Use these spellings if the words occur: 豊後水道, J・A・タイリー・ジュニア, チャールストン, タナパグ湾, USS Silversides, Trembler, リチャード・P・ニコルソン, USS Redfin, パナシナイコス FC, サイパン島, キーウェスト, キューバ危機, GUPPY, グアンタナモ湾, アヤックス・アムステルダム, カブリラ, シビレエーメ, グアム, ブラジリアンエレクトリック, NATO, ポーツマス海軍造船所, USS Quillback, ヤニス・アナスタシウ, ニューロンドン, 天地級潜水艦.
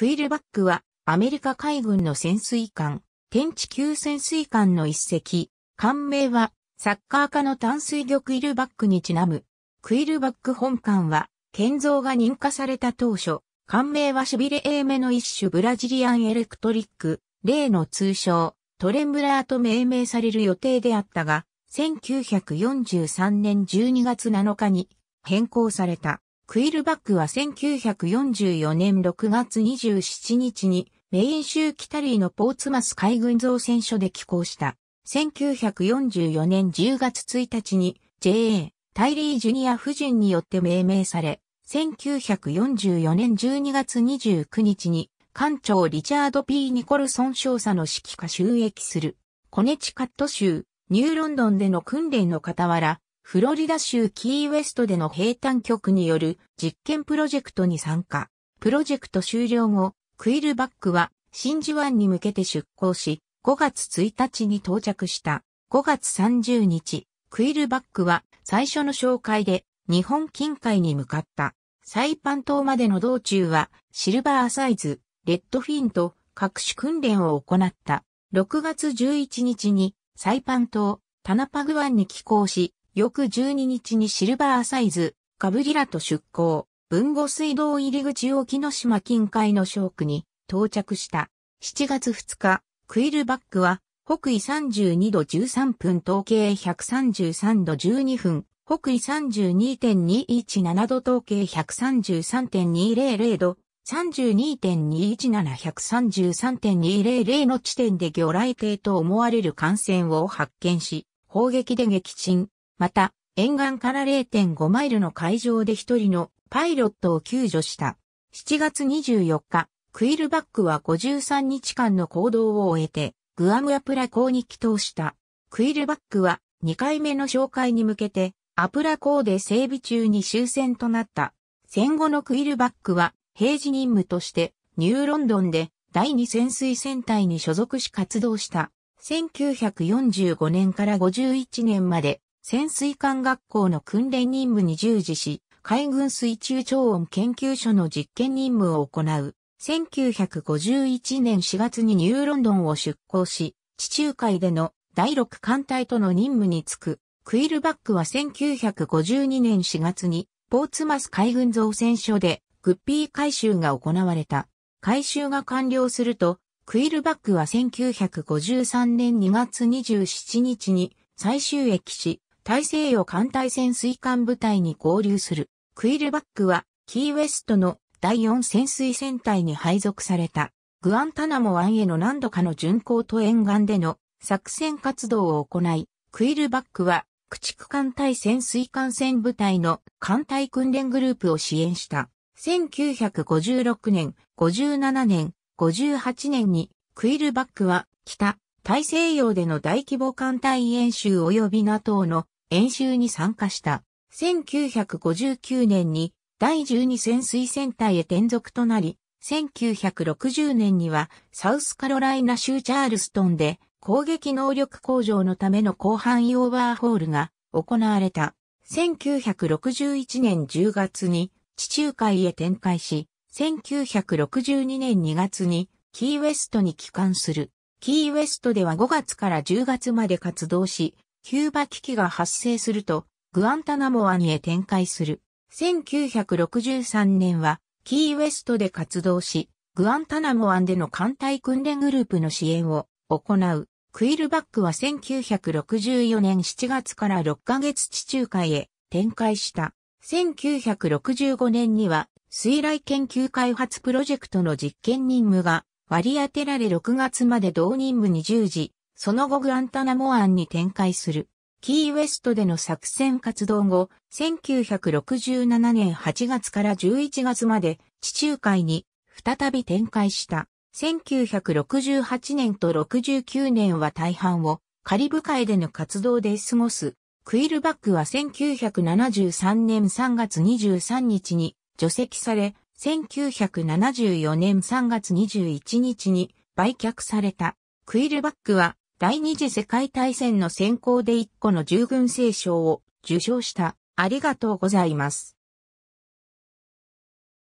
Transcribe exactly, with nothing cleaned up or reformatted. クイルバックはアメリカ海軍の潜水艦、天地級潜水艦の一隻、艦名はサッカー家の淡水魚クイルバックにちなむ。クイルバック本艦は建造が認可された当初、艦名はシビレエーメの一種ブラジリアンエレクトリック、レイの通称、トレンブラーと命名される予定であったが、せんきゅうひゃくよんじゅうさんねんじゅうにがつなのかに変更された。クイルバックはせんきゅうひゃくよんじゅうよねんろくがつにじゅうしちにちにメイン州キタリーのポーツマス海軍造船所で寄港した。せんきゅうひゃくよんじゅうよねんじゅうがつついたちに ジェイエー タイリー・ジュニア夫人によって命名され、せんきゅうひゃくよんじゅうよねんじゅうにがつにじゅうくにちに艦長リチャード・ ピー ニコルソン少佐の指揮下就役する。コネチカット州、ニューロンドンでの訓練の傍ら、フロリダ州キーウェストでの兵站局による実験プロジェクトに参加。プロジェクト終了後、クイルバックは真珠湾に向けて出港し、ごがつついたちに到着した。ごがつさんじゅうにち、クイルバックは最初の哨戒で日本近海に向かった。サイパン島までの道中はシルバーサイズ、レッドフィンと各種訓練を行った。ろくがつじゅういちにちにサイパン島、タナパグ湾に寄港し、翌じゅうににちにシルバーサイズ、カブリラと出港、豊後水道入り口沖ノ島近海の礁区に到着した。しちがつふつか、クイルバックは、北緯さんじゅうにどじゅうさんぷん東経ひゃくさんじゅうさんどじゅうにふん、北緯 さんじゅうにてんにいちななど東経 ひゃくさんじゅうさんてんにひゃくど、さんじゅうにてんにいちなな ひゃくさんじゅうさんてんにひゃく の地点で魚雷艇と思われる艦船を発見し、砲撃で撃沈。また、沿岸から れいてんごマイルの海上で一人のパイロットを救助した。しちがつにじゅうよっか、クイルバックはごじゅうさんにちかんの行動を終えて、グアムアプラ港に帰島した。クイルバックはにかいめの哨戒に向けて、アプラ港で整備中に終戦となった。戦後のクイルバックは、平時任務として、ニューロンドンでだいに潜水戦隊に所属し活動した。せんきゅうひゃくよんじゅうごねんからごじゅういちねんまで、潜水艦学校の訓練任務に従事し、海軍水中超音研究所の実験任務を行う。せんきゅうひゃくごじゅういちねんしがつにニューロンドンを出港し、地中海でのだいろくかんたいとの任務に就く。クイルバックはせんきゅうひゃくごじゅうにねんしがつに、ポーツマス海軍造船所で、グッピー改修が行われた。改修が完了すると、クイルバックはせんきゅうひゃくごじゅうさんねんにがつにじゅうしちにちに再就役し、大西洋艦隊潜水艦部隊に合流する。クイルバックは、キーウェストのだいよん潜水戦隊に配属された。グアンタナモ湾への何度かの巡航と沿岸での作戦活動を行い、クイルバックは駆逐艦隊潜水艦船部隊の艦隊訓練グループを支援した。せんきゅうひゃくごじゅうろくねん、ごじゅうななねん、ごじゅうはちねんにクイルバックは北大西洋での大規模艦隊演習及び ナトー の演習に参加した。せんきゅうひゃくごじゅうきゅうねんにだいじゅうに潜水戦隊へ転属となり、せんきゅうひゃくろくじゅうねんにはサウスカロライナ州チャールストンで攻撃能力向上のための広範囲オーバーホールが行われた。せんきゅうひゃくろくじゅういちねんじゅうがつに地中海へ展開し、せんきゅうひゃくろくじゅうにねんにがつにキーウェストに帰還する。キーウェストではごがつからじゅうがつまで活動し、キューバ危機が発生するとグアンタナモ湾へ展開する。せんきゅうひゃくろくじゅうさんねんはキーウェストで活動し、グアンタナモ湾での艦隊訓練グループの支援を行う。クイルバックはせんきゅうひゃくろくじゅうよねんしちがつからろっかげつ地中海へ展開した。せんきゅうひゃくろくじゅうごねんには水雷研究開発プロジェクトの実験任務が割り当てられろくがつまで同任務に従事、その後グアンタナモ湾に展開する。キーウェストでの作戦活動後、せんきゅうひゃくろくじゅうななねんはちがつからじゅういちがつまで地中海に再び展開した。せんきゅうひゃくろくじゅうはちねんとろくじゅうきゅうねんは大半をカリブ海での活動で過ごす。クイルバックはせんきゅうひゃくななじゅうさんねんさんがつにじゅうさんにちに除籍され、せんきゅうひゃくななじゅうよねんさんがつにじゅういちにちに売却された。クイルバックは、第二次世界大戦の戦功でいっこの従軍星章を受章した。ありがとうございます。